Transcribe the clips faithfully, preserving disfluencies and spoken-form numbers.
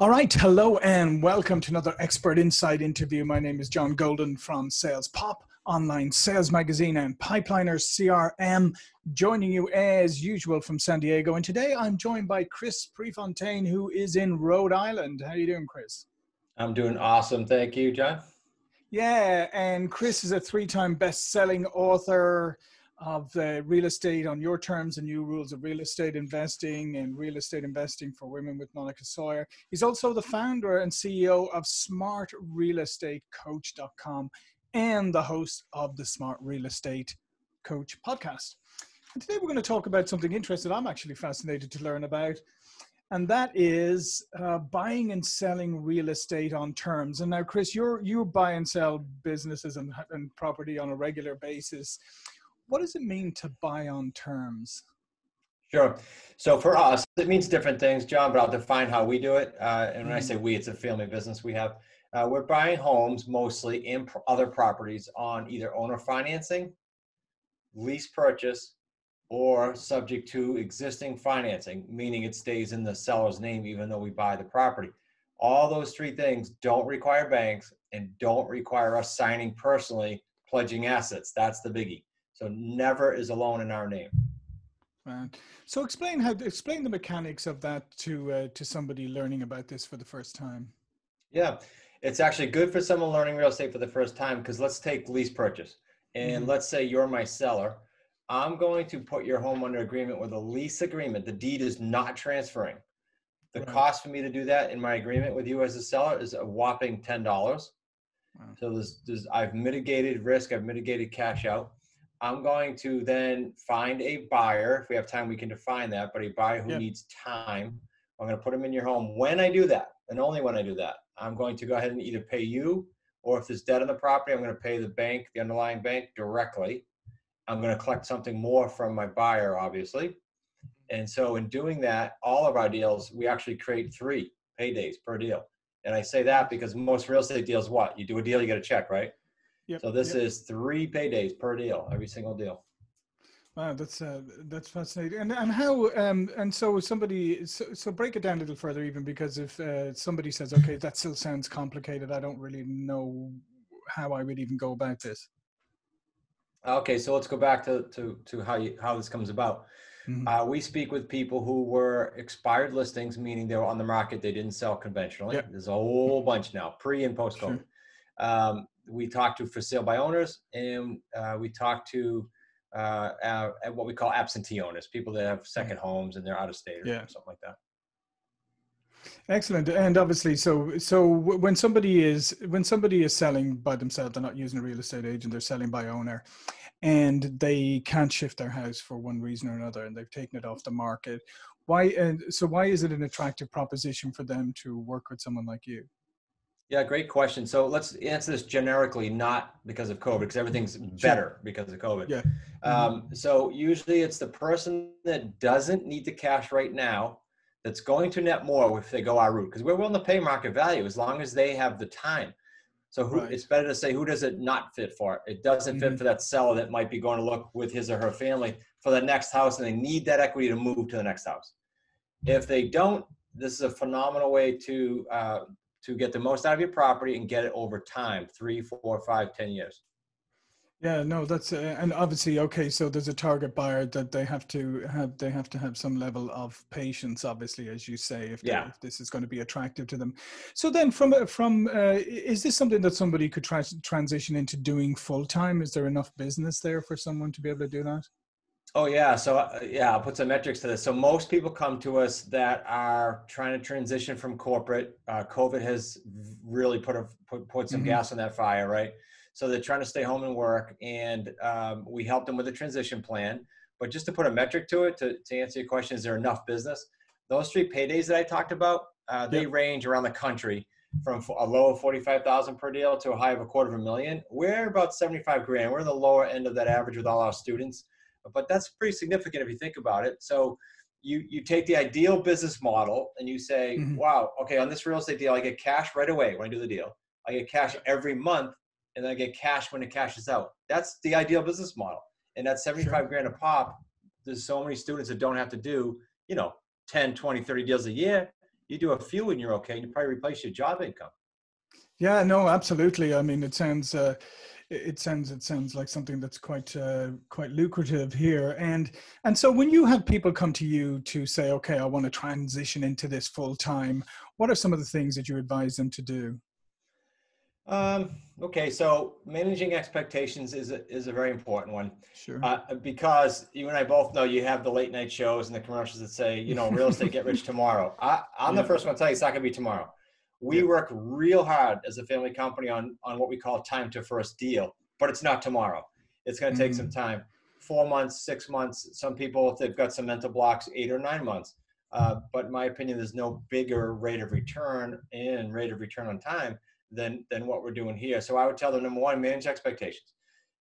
All right, hello and welcome to another Expert Insight interview. My name is John Golden from SalesPop, online sales magazine, and Pipeliner C R M, joining you as usual from San Diego. And today I'm joined by Chris Prefontaine, who is in Rhode Island. How are you doing, Chris? I'm doing awesome. Thank you, John. Yeah, and Chris is a three-time best-selling author of the Real Estate on Your Terms and New Rules of Real Estate Investing and Real Estate Investing for Women with Monica Sawyer. He's also the founder and C E O of Smart Real Estate Coach dot com and the host of the Smart Real Estate Coach podcast. And today we're going to talk about something interesting I'm actually fascinated to learn about, and that is uh, buying and selling real estate on terms. And now, Chris, you're, you buy and sell businesses and, and property on a regular basis. What does it mean to buy on terms? Sure. So for us, it means different things, John, but I'll define how we do it. Uh, and when I say we, it's a family business we have. Uh, we're buying homes mostly and pro- other properties on either owner financing, lease purchase, or subject to existing financing, meaning it stays in the seller's name even though we buy the property. All those three things don't require banks and don't require us signing personally, pledging assets. That's the biggie. So never is a loan in our name. Right. So explain how explain the mechanics of that to uh, to somebody learning about this for the first time. Yeah, it's actually good for someone learning real estate for the first time, because let's take lease purchase. And mm-hmm. let's say you're my seller. I'm going to put your home under agreement with a lease agreement. The deed is not transferring. The right. cost for me to do that in my agreement with you as a seller is a whopping ten dollars. Wow. So there's, there's, I've mitigated risk. I've mitigated cash out. I'm going to then find a buyer. If we have time, we can define that, but a buyer who yep. needs time. I'm going to put them in your home. When I do that, and only when I do that, I'm going to go ahead and either pay you, or if there's debt on the property, I'm going to pay the bank, the underlying bank directly. I'm going to collect something more from my buyer, obviously. And so in doing that, all of our deals, we actually create three paydays per deal. And I say that because most real estate deals, what? You do a deal, you get a check, right? Yep, so this yep. is three paydays per deal, every single deal. Wow, that's uh, that's fascinating. And and how um and so somebody so, so break it down a little further, even, because if uh, somebody says, okay, that still sounds complicated, I don't really know how I would even go about this. Okay, so let's go back to to to how you how this comes about. Mm-hmm. Uh, we speak with people who were expired listings, meaning they were on the market, they didn't sell conventionally. Yep. There's a whole bunch now, pre and post COVID. Sure. Um, we talk to for sale by owners, and uh, we talk to uh, uh, what we call absentee owners, people that have second homes and they're out of state or yeah. something like that. Excellent. And obviously, so so when somebody is when somebody is selling by themselves, they're not using a real estate agent, they're selling by owner, and they can't shift their house for one reason or another, and they've taken it off the market. Why? And so why is it an attractive proposition for them to work with someone like you? Yeah, great question. So let's answer this generically, not because of COVID, because everything's better because of COVID. Yeah. Mm-hmm. Um, so usually it's the person that doesn't need the cash right now that's going to net more if they go our route, because we're willing to pay market value as long as they have the time. So who, right. it's better to say, who does it not fit for? It doesn't mm-hmm. fit for that seller that might be going to look with his or her family for the next house, and they need that equity to move to the next house. If they don't, this is a phenomenal way to uh, to get the most out of your property and get it over time, three, four, five, ten years. Yeah, no, that's, uh, and obviously, okay, so there's a target buyer that they have to have, they have to have some level of patience, obviously, as you say, if, they, yeah. if this is going to be attractive to them. So then from, from uh, is this something that somebody could try to transition into doing full-time? Is there enough business there for someone to be able to do that? Oh, yeah. So, uh, yeah, I'll put some metrics to this. So most people come to us that are trying to transition from corporate. Uh, COVID has really put, a, put, put some mm-hmm. gas on that fire, right? So they're trying to stay home and work, and um, we help them with a transition plan. But just to put a metric to it, to, to answer your question, is there enough business? Those three paydays that I talked about, uh, they yep. range around the country from a low of forty-five thousand per deal to a high of a quarter of a million. We're about seventy-five grand. We're the lower end of that average with all our students. But that's pretty significant if you think about it. So you you take the ideal business model and you say, mm-hmm. wow, okay, on this real estate deal, I get cash right away when I do the deal. I get cash every month, and then I get cash when it cashes out. That's the ideal business model. And that's seventy-five sure. grand a pop. There's so many students that don't have to do, you know, ten, twenty, thirty deals a year. you do a few and you're okay, and you probably replace your job income. Yeah, no, absolutely. I mean, it sounds uh, it sounds it sounds like something that's quite uh, quite lucrative here. And and so when you have people come to you to say, okay, I want to transition into this full time, what are some of the things that you advise them to do? Um, okay, so managing expectations is a, is a very important one. Sure. Uh, because you and I both know you have the late night shows and the commercials that say, you know, real estate, get rich tomorrow. I, I'm yeah. the first one to tell you it's not going to be tomorrow. We yeah. work real hard as a family company on, on what we call time to first deal, but it's not tomorrow. It's going to take mm-hmm. some time, four months, six months. Some people, if they've got some mental blocks, eight or nine months. Uh, but in my opinion, there's no bigger rate of return and rate of return on time than than what we're doing here. So I would tell them, number one, manage expectations.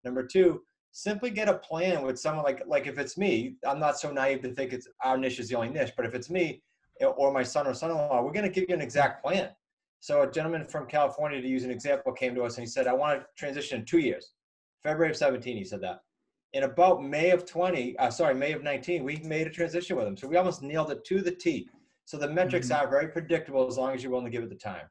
Number two, simply get a plan with someone like, like if it's me, I'm not so naive to think it's our niche is the only niche, but if it's me or my son or son-in-law, we're going to give you an exact plan. So a gentleman from California, to use an example, came to us and he said, I want to transition in two years. February of seventeen, he said that. In about May of twenty, uh, sorry, May of nineteen, we made a transition with him. So we almost nailed it to the T. So the metrics mm-hmm. are very predictable as long as you're willing to give it the time.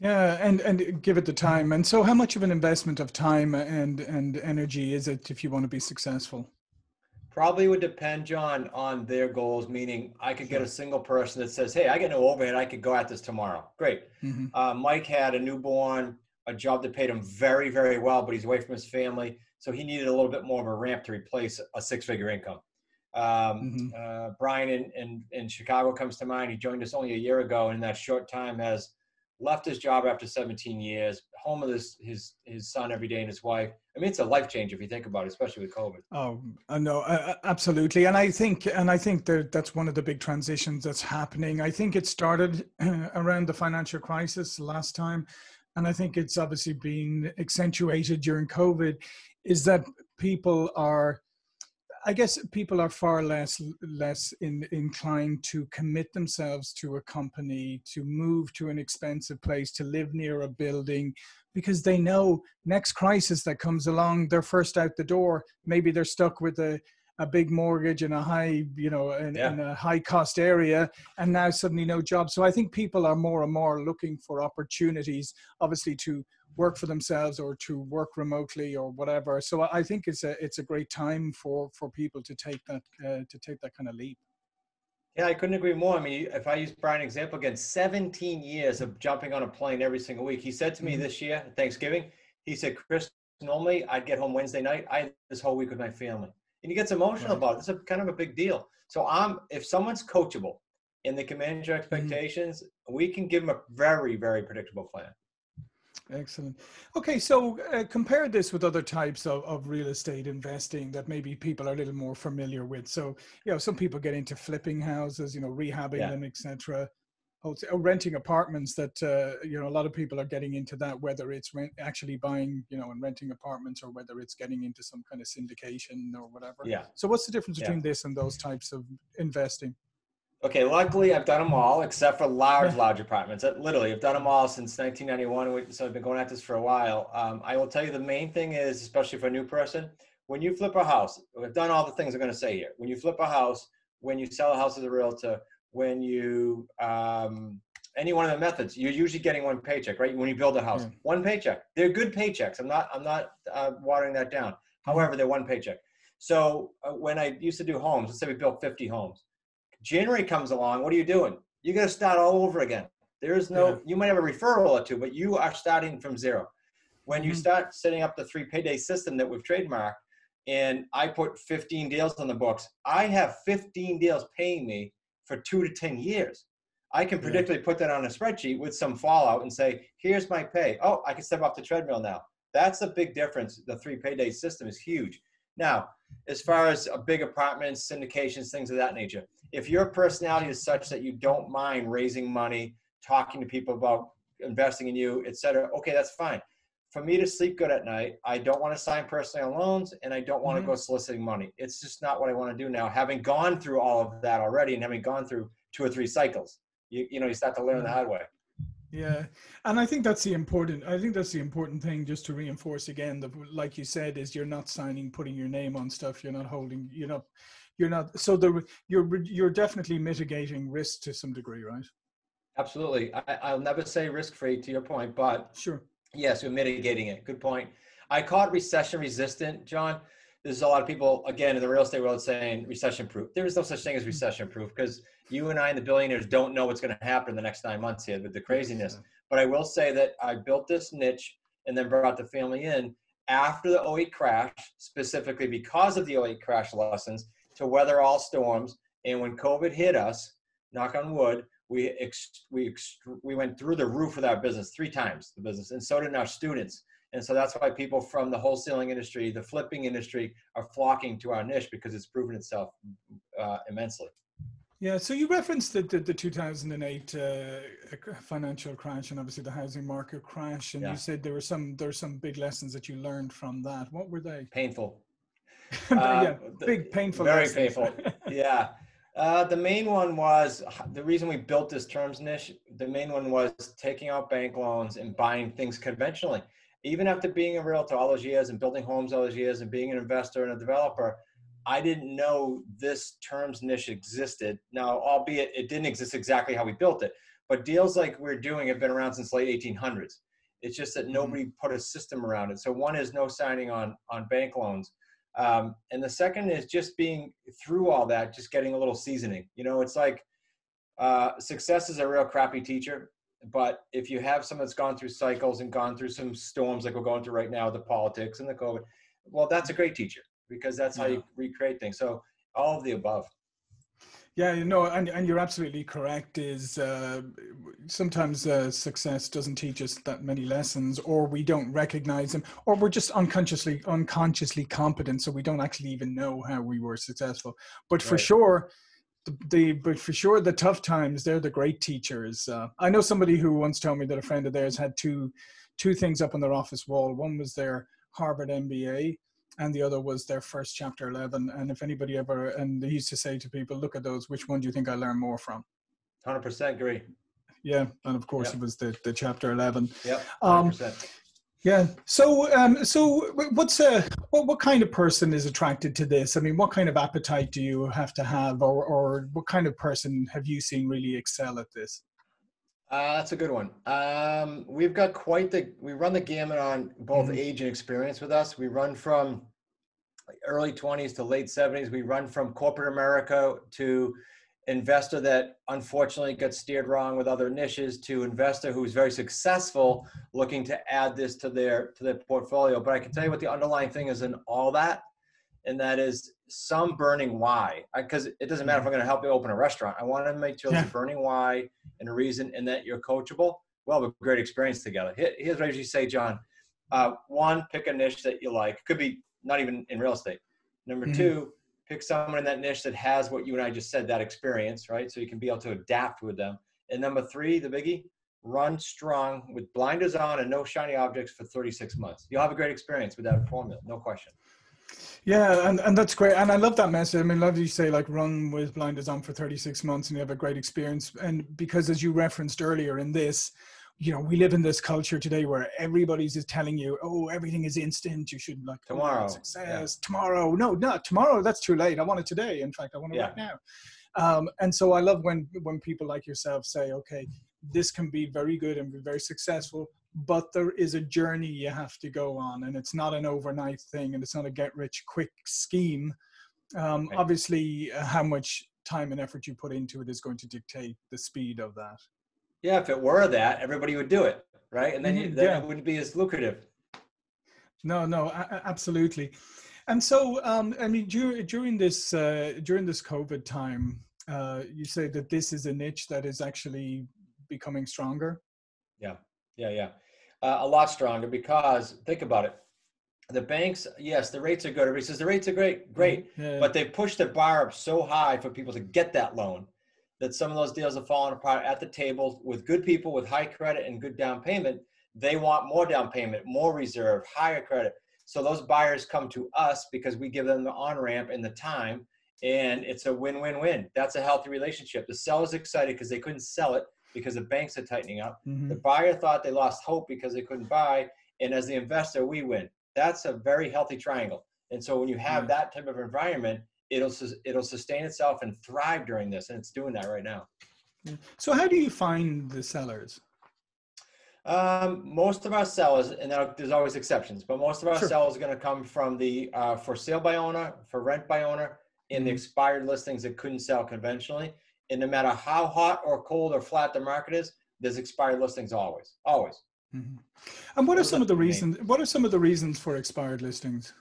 Yeah, and, and give it the time. And so how much of an investment of time and, and energy is it if you want to be successful? Probably would depend, John, on their goals, meaning I could sure. get a single person that says, hey, I get no overhead, I could go at this tomorrow. Great. Mm-hmm. uh, Mike had a newborn, a job that paid him very, very well, but he's away from his family. So he needed a little bit more of a ramp to replace a six-figure income. Um, mm-hmm. uh, Brian in, in, in Chicago comes to mind. He joined us only a year ago, and in that short time has left his job after seventeen years, home with his, his, his son every day and his wife. I mean, it's a life change if you think about it, especially with COVID. Oh, no, uh, absolutely. And I think, and I think that that's one of the big transitions that's happening. I think it started uh, around the financial crisis last time. And I think it's obviously been accentuated during COVID, is that people are, I guess people are far less less in, inclined to commit themselves to a company, to move to an expensive place, to live near a building, because they know next crisis that comes along, they're first out the door. Maybe they're stuck with a, a big mortgage in a high, you know, in, yeah. in a high cost area, and now suddenly no job. So I think people are more and more looking for opportunities, obviously, to work for themselves or to work remotely or whatever. So I think it's a it's a great time for for people to take that uh, to take that kind of leap. Yeah, I couldn't agree more. I mean, if I use Brian's example again, seventeen years of jumping on a plane every single week. He said to me this year, Thanksgiving, he said, Chris, normally I'd get home Wednesday night. I had this whole week with my family. And he gets emotional right. about it. It's a kind of a big deal. So I'm, if someone's coachable and they can manage your expectations, mm-hmm. we can give them a very, very predictable plan. Excellent. Okay, so uh, compare this with other types of, of real estate investing that maybe people are a little more familiar with. So, you know, some people get into flipping houses, you know, rehabbing yeah. them, et cetera, renting apartments that, uh, you know, a lot of people are getting into that, whether it's rent, actually buying, you know, and renting apartments, or whether it's getting into some kind of syndication or whatever. Yeah. So what's the difference between yeah. this and those types of investing? Okay, luckily I've done them all except for large, large apartments. Literally, I've done them all since nineteen ninety-one, so I've been going at this for a while. Um, I will tell you the main thing is, especially for a new person, when you flip a house, I've done all the things I'm going to say here. When you flip a house, when you sell a house as a realtor, when you, um, any one of the methods, you're usually getting one paycheck, right? When you build a house, yeah. one paycheck. They're good paychecks. I'm not, I'm not uh, watering that down. However, they're one paycheck. So uh, when I used to do homes, let's say we built fifty homes. January comes along, what are you doing? You're going to start all over again. There is no, yeah. you might have a referral or two, but you are starting from zero. When mm-hmm. you start setting up the three payday system that we've trademarked, and I put fifteen deals on the books, I have fifteen deals paying me for two to ten years. I can predictably yeah. put that on a spreadsheet with some fallout and say, here's my pay. Oh, I can step off the treadmill now. That's a big difference. The three payday system is huge. Now, as far as a big apartments, syndications, things of that nature, if your personality is such that you don't mind raising money, talking to people about investing in you, et cetera, okay, that's fine. For me to sleep good at night, I don't want to sign personal loans, and I don't want mm-hmm. to go soliciting money. It's just not what I want to do now. Having gone through all of that already and having gone through two or three cycles, you, you know, you start to learn mm-hmm. the hard way. Yeah. And I think that's the important, I think that's the important thing, just to reinforce again, that, like you said, is you're not signing, putting your name on stuff. You're not holding, you know, you're not, so there, you're, you're definitely mitigating risk to some degree, right? Absolutely. I, I'll never say risk-free, to your point, but sure. Yes, we're mitigating it. Good point. I call it recession resistant, John. There's a lot of people, again, in the real estate world saying recession proof. There is no such thing as recession proof, because you and I and the billionaires don't know what's going to happen in the next nine months here with the craziness. But I will say that I built this niche and then brought the family in after the oh eight crash, specifically because of the oh eight crash lessons to weather all storms. And when COVID hit us, knock on wood, we, ex we, ex we went through the roof with our business three times, the business, and so did our students. And so that's why people from the wholesaling industry, the flipping industry, are flocking to our niche, because it's proven itself uh, immensely. Yeah, so you referenced the, the, the two thousand eight uh, financial crash and obviously the housing market crash. And yeah. you said there were some, there were some big lessons that you learned from that. What were they? Painful. yeah, uh, big, painful. Very lessons. painful. Yeah. Uh, the main one was, the reason we built this terms niche, the main one was taking out bank loans and buying things conventionally. Even after being a realtor all those years and building homes all those years and being an investor and a developer, I didn't know this terms niche existed. Now, albeit it didn't exist exactly how we built it, but deals like we're doing have been around since late eighteen hundreds. It's just that nobody mm-hmm. put a system around it. So one is no signing on, on bank loans. Um, and the second is just being through all that, just getting a little seasoning. You know, it's like uh, success is a real crappy teacher. But if you have someone that's gone through cycles and gone through some storms like we're going through right now, the politics and the COVID, well, that's a great teacher, because that's how you recreate things. So all of the above. Yeah, you know, and, and you're absolutely correct, is uh, sometimes uh, success doesn't teach us that many lessons, or we don't recognize them, or we're just unconsciously, unconsciously competent. So we don't actually even know how we were successful. But for right. sure, The, but for sure, the tough times, they're the great teachers. Uh, I know somebody who once told me that a friend of theirs had two, two things up on their office wall. One was their Harvard M B A and the other was their first chapter eleven. And if anybody ever, and they used to say to people, look at those, which one do you think I learned more from? one hundred percent agree. Yeah. And of course yep. it was the, the chapter eleven. Yep. one hundred percent. Um, Yeah. So, um, so what's a, what, what kind of person is attracted to this? I mean, what kind of appetite do you have to have, or, or what kind of person have you seen really excel at this? Uh, that's a good one. Um, we've got quite the, we run the gamut on both mm-hmm. age and experience with us. We run from early twenties to late seventies. We run from corporate America to investor that unfortunately got steered wrong with other niches, to investor who's very successful looking to add this to their to their portfolio. But I can tell you what the underlying thing is in all that, and that is some burning why. Because it doesn't matter if I'm going to help you open a restaurant. I want to make sure yeah. there's a burning why and a reason, and that you're coachable. Well, we've great experience together. Here's what I usually say, John. Uh, one, pick a niche that you like. Could be not even in real estate. Number mm-hmm. two, pick someone in that niche that has what you and I just said, that experience, right? So you can be able to adapt with them. And number three, the biggie, run strong with blinders on and no shiny objects for thirty-six months. You'll have a great experience with that formula, no question. Yeah, and, and that's great. And I love that message. I mean, love you say, like, run with blinders on for thirty-six months and you have a great experience. And because, as you referenced earlier in this, you know, we live in this culture today where everybody's is telling you, oh, everything is instant. You should like tomorrow success yeah. tomorrow. No, not tomorrow. That's too late. I want it today. In fact, I want it yeah. right now. Um, and so I love when, when people like yourself say, okay, this can be very good and be very successful, but there is a journey you have to go on, and it's not an overnight thing, and it's not a get rich quick scheme. Um, right. Obviously uh, how much time and effort you put into it is going to dictate the speed of that. Yeah, if it were that, everybody would do it, right? And then, you, then yeah. it wouldn't be as lucrative. No, no, absolutely. And so, um, I mean, during, during this uh, during this COVID time, uh, you say that this is a niche that is actually becoming stronger. Yeah, yeah, yeah, uh, a lot stronger, because think about it. The banks, yes, the rates are good. Everybody says the rates are great, great, yeah. but they pushed the bar up so high for people to get that loan, that some of those deals are falling apart at the table with good people with high credit and good down payment. They want more down payment, more reserve, higher credit. So those buyers come to us because we give them the on-ramp and the time, and it's a win-win-win. That's a healthy relationship. The seller's excited because they couldn't sell it. because the banks are tightening up. Mm-hmm. The buyer thought they lost hope because they couldn't buy. And as the investor, we win. That's a very healthy triangle. And so when you have mm-hmm. that type of environment, it'll, it'll sustain itself and thrive during this. And it's doing that right now. So how do you find the sellers? Um, most of our sellers, and there's always exceptions, but most of our sure. sellers are going to come from the uh, for sale by owner, for rent by owner, and mm-hmm. the expired listings that couldn't sell conventionally. And no matter how hot or cold or flat the market is, there's expired listings always, always. Mm-hmm. And what are some of the reasons, what are some of the reasons for expired listings?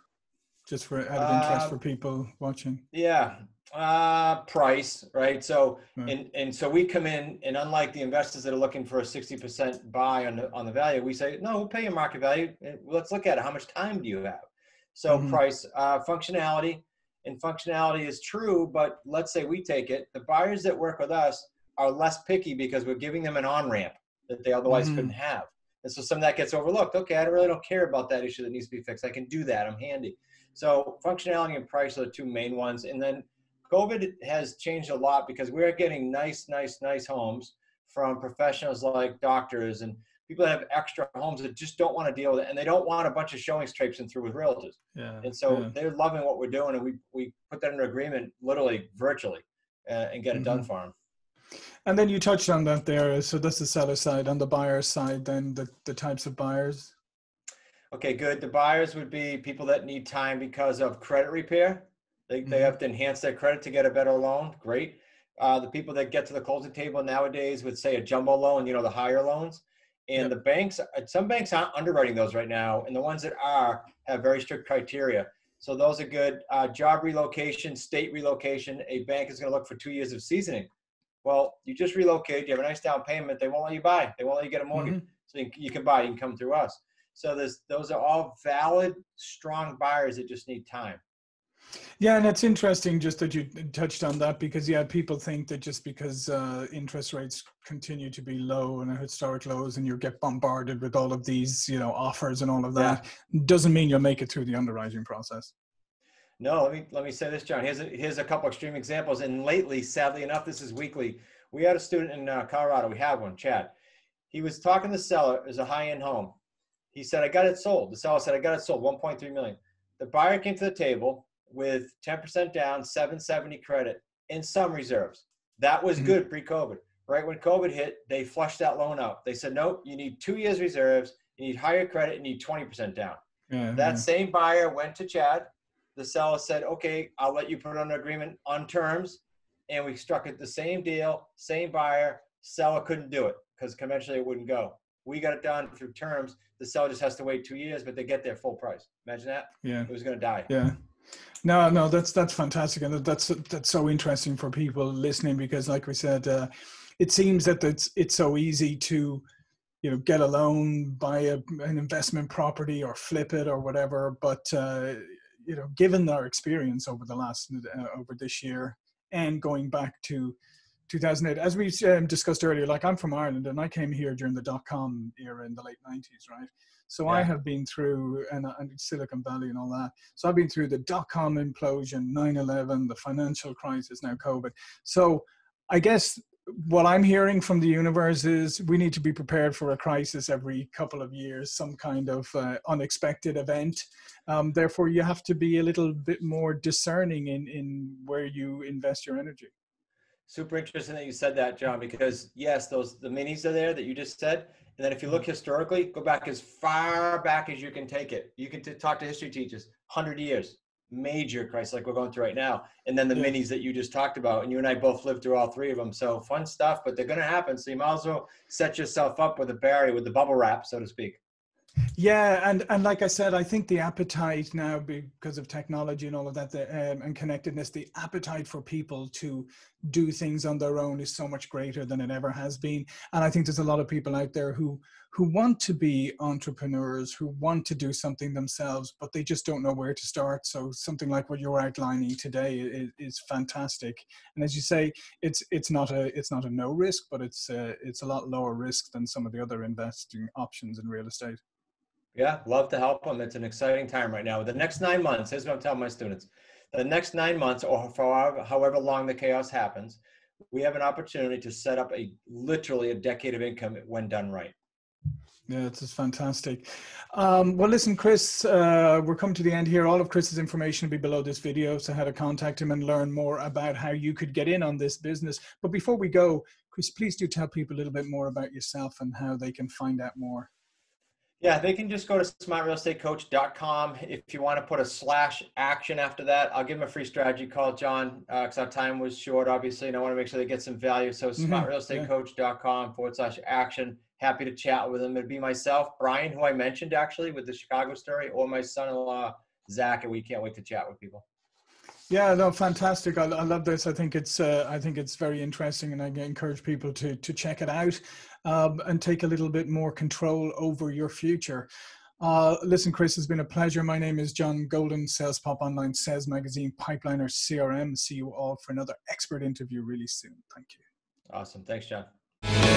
Just for out of interest uh, for people watching. Yeah, uh, price, right? So, right. And, and so we come in, and unlike the investors that are looking for a sixty percent buy on the, on the value, we say, no, we'll pay your market value. Let's look at it. How much time do you have? So mm-hmm. price, uh, functionality, and functionality is true, but let's say we take it. The buyers that work with us are less picky because we're giving them an on-ramp that they otherwise mm-hmm. couldn't have. And so some of that gets overlooked. Okay, I really don't care about that issue that needs to be fixed. I can do that. I'm handy. So functionality and price are the two main ones. And then COVID has changed a lot because we're getting nice, nice, nice homes from professionals like doctors and people that have extra homes that just don't want to deal with it. And they don't want a bunch of showings traipsing through with realtors. Yeah, and so yeah. they're loving what we're doing. And we, we put that under agreement, literally virtually, uh, and get it mm-hmm. done for them. And then you touched on that there. So that's the seller side. On the buyer side, then the, the types of buyers. Okay, good. The buyers would be people that need time because of credit repair. They, mm-hmm. they have to enhance their credit to get a better loan. Great. Uh, the people that get to the closing table nowadays would say a jumbo loan, you know, the higher loans. And yep. the banks, some banks aren't underwriting those right now. And the ones that are have very strict criteria. So those are good. Uh, job relocation, state relocation. A bank is going to look for two years of seasoning. Well, you just relocate. You have a nice down payment. They won't let you buy. They won't let you get a mortgage. Mm-hmm. So you, you can buy. You can come through us. So there's, those are all valid, strong buyers that just need time. Yeah, and it's interesting just that you touched on that because, yeah, people think that just because uh, interest rates continue to be low and at historic lows and you get bombarded with all of these, you know, offers and all of that, yeah. doesn't mean you'll make it through the underwriting process. No, let me, let me say this, John. Here's a, here's a couple extreme examples. And lately, sadly enough, this is weekly. We had a student in uh, Colorado. We have one, Chad. He was talking to the seller. It was a high-end home. He said, I got it sold. The seller said, I got it sold, one point three million dollars. The buyer came to the table with ten percent down, seven seventy credit, and some reserves. That was mm-hmm. good pre-COVID. Right when COVID hit, they flushed that loan out. They said, nope, you need two years reserves, you need higher credit, and you need twenty percent down. Mm-hmm. That same buyer went to Chad. The seller said, okay, I'll let you put it under agreement on terms. And we struck it the same deal, same buyer. Seller couldn't do it because conventionally it wouldn't go. We got it done through terms. The seller just has to wait two years, but they get their full price. Imagine that. Yeah. It was going to die. Yeah. No, no, that's, that's fantastic. And that's, that's so interesting for people listening, because like we said, uh, it seems that it's, it's so easy to, you know, get a loan, buy a, an investment property or flip it or whatever. But, uh, you know, given our experience over the last, uh, over this year and going back to two thousand eight, as we um, discussed earlier, like I'm from Ireland and I came here during the dot-com era in the late nineties, right? So yeah. I have been through, and, and Silicon Valley and all that. So I've been through the dot-com implosion, nine eleven, the financial crisis, now COVID. So I guess what I'm hearing from the universe is we need to be prepared for a crisis every couple of years, some kind of uh, unexpected event. Um, therefore, you have to be a little bit more discerning in, in where you invest your energy. Super interesting that you said that, John, because yes, those the minis are there that you just said. And then if you look historically, go back as far back as you can take it. You can t- talk to history teachers, one hundred years, major crisis like we're going through right now. And then the yeah. minis that you just talked about, and you and I both lived through all three of them. So fun stuff, but they're going to happen. So you might as well set yourself up with a barrier, with the bubble wrap, so to speak. Yeah, and, and like I said, I think the appetite now, because of technology and all of that, the, um, and connectedness, the appetite for people to do things on their own is so much greater than it ever has been. And I think there's a lot of people out there who who want to be entrepreneurs, who want to do something themselves, but they just don't know where to start. So something like what you're outlining today is, is fantastic. And as you say, it's it's not a it's not a no risk, but it's a, it's a lot lower risk than some of the other investing options in real estate. Yeah, love to help them. It's an exciting time right now. The next nine months, here's what I'm telling my students. The next nine months, or for however long the chaos happens, we have an opportunity to set up a literally a decade of income when done right. Yeah, this is fantastic. Um, well, listen, Chris, uh, we're coming to the end here. All of Chris's information will be below this video, so how to contact him and learn more about how you could get in on this business. But before we go, Chris, please do tell people a little bit more about yourself and how they can find out more. Yeah, they can just go to smart real estate coach dot com. If you want to put a slash action after that, I'll give them a free strategy call, John, because uh, our time was short, obviously, and I want to make sure they get some value. So mm-hmm. smart real estate coach dot com forward slash action. Happy to chat with them. It'd be myself, Brian, who I mentioned actually with the Chicago story, or my son-in-law, Zach, and we can't wait to chat with people. Yeah, no, fantastic. I, I love this. I think it's uh, I think it's very interesting, and I encourage people to to check it out um, and take a little bit more control over your future. Uh, listen, Chris, it's been a pleasure. My name is John Golden, SalesPop Online, Sales Magazine, Pipeliner C R M. See you all for another expert interview really soon. Thank you. Awesome. Thanks, John.